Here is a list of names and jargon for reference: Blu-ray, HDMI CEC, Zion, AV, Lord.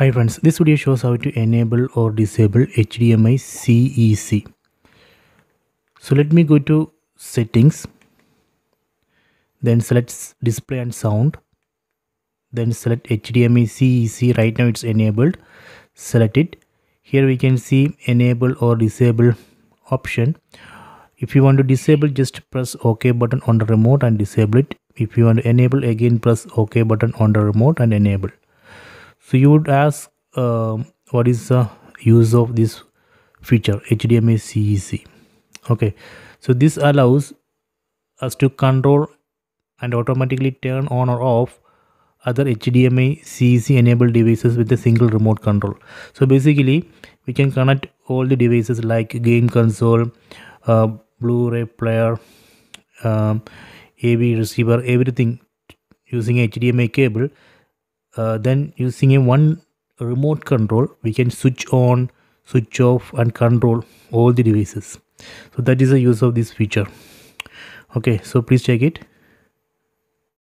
Hi friends, this video shows how to enable or disable HDMI CEC. So let me go to settings, then select display and sound, then select HDMI CEC. Right now it's enabled, select it. Here we can see enable or disable option. If you want to disable, just press OK button on the remote and disable it. If you want to enable, again press OK button on the remote and enable. So you would ask what is the use of this feature HDMI CEC. Okay, so this allows us to control and automatically turn on or off other HDMI CEC enabled devices with a single remote control. So basically we can connect all the devices like game console, Blu-ray player, AV receiver, everything using HDMI cable. Then using a one remote control, we can switch on, switch off and control all the devices. So that is the use of this feature. Okay, so please check it.